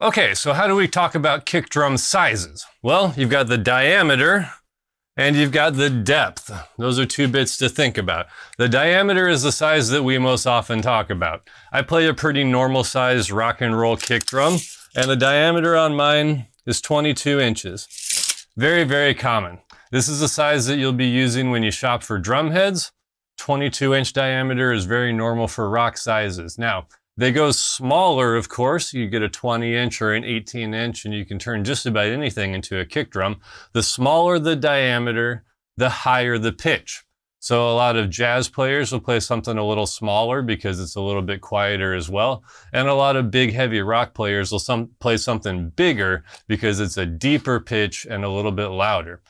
Okay, so how do we talk about kick drum sizes? Well, you've got the diameter and you've got the depth. Those are two bits to think about. The diameter is the size that we most often talk about. I play a pretty normal sized rock and roll kick drum, and the diameter on mine is 22 inches. Very, very common. This is the size that you'll be using when you shop for drum heads. 22 inch diameter is very normal for rock sizes. Now, they go smaller, of course. You get a 20 inch or an 18 inch and you can turn just about anything into a kick drum. The smaller the diameter, the higher the pitch. So a lot of jazz players will play something a little smaller because it's a little bit quieter as well. And a lot of big heavy rock players will play something bigger because it's a deeper pitch and a little bit louder.